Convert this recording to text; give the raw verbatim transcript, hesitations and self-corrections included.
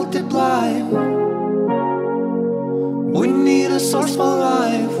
multiply. We need a source for life.